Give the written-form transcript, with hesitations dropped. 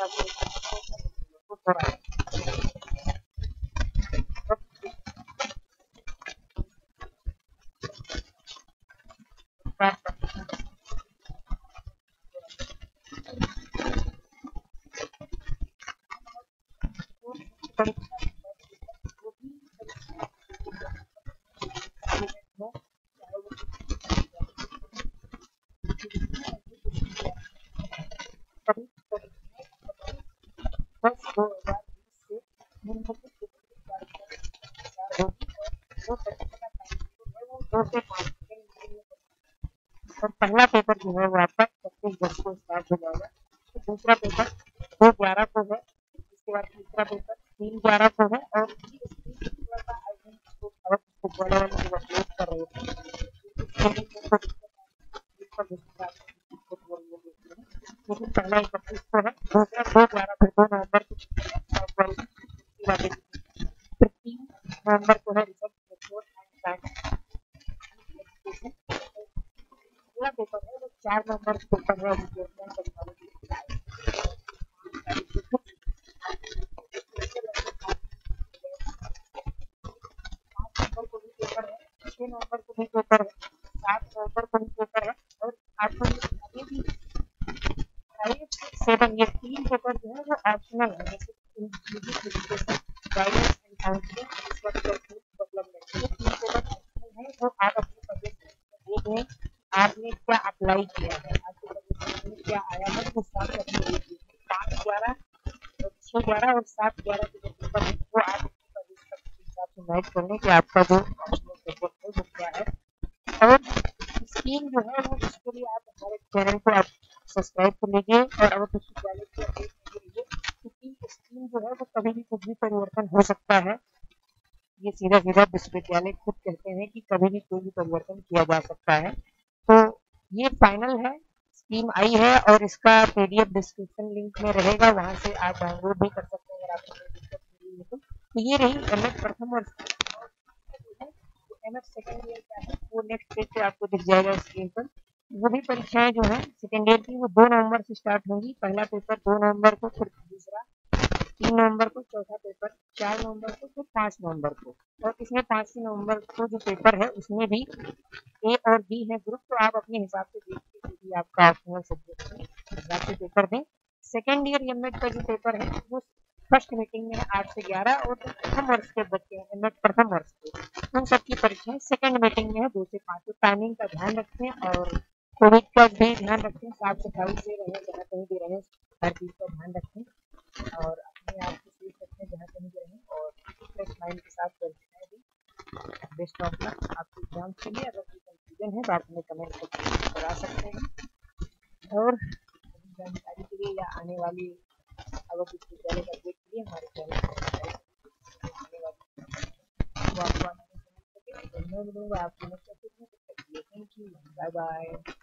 और पहला पेपर जो है वो आपका 25 को स्टार्ट हो जाएगा। दूसरा पेपर 2/12 को है, उसके बाद तीसरा पेपर 3/12 को है और पहला 31 को है, दूसरा 2/12 को 2 नवंबर को है नंबर को करना है। आपका जो क्या है और स्क्रीन जो है वो इसके लिए आप हमारे चैनल को आप सब्सक्राइब कर लीजिए और अगर स्क्रीन जो है वो कभी भी कुछ भी परिवर्तन हो सकता है। ये सीधा सीधा विश्वविद्यालय खुद कहते हैं कि कभी भी कोई भी परिवर्तन किया जा सकता है। तो ये फाइनल है, स्कीम आई है और इसका PDF डिस्क्रिप्शन लिंक में रहेगा, वहाँ से आप डाउनलोड भी कर सकते हैं अगर आपको। तो ये रही प्रथम और सेकेंड ईयर का है वो नेक्स्ट पेज पे आपको दिख जाएगा स्क्रीन पर। वो भी परीक्षाएं जो है सेकेंड ईयर की वो 2 नवंबर से स्टार्ट होंगी। पहला पेपर 2 नवंबर को, फिर दूसरा 3 नवंबर को, चौथा पेपर 4 नवंबर को, फिर 5 नवंबर को। और इसमें 5 नवंबर को जो पेपर है उसमें भी A और B है ग्रुप, तो आप अपने हिसाब से देखिए आपका ऑप्शनल सब्जेक्ट है हिसाब से पेपर दें। सेकेंड ईयर MNET का जो पेपर है वो फर्स्ट मीटिंग में 8 से 11 और प्रथम वर्ष के बच्चे हैं MNET प्रथम वर्ष के, उन सबकी परीक्षाएं सेकंड मीटिंग में है 2 से 5। टाइमिंग का ध्यान रखें और कोविड का भी ध्यान रखें, साफ सफाई से रहें, जहाँ कहीं भी रहें हर चीज़ का ध्यान रखें और अपने आप को सेफ रखें जहाँ कहीं भी रहें और फ्रेश माइंड के साथ परीक्षाएं भी। बेस्ट ऑफ लक आपके एग्जाम के लिए। अगर कोई कंफ्यूजन है तो आप हमें कमेंट करके बता सकते हैं और जानकारी के लिए या आने वाली अगर कुछ विद्यालय का अपडेट के लिए हमारे चैनल को सब्सक्राइब करें। Bye bye.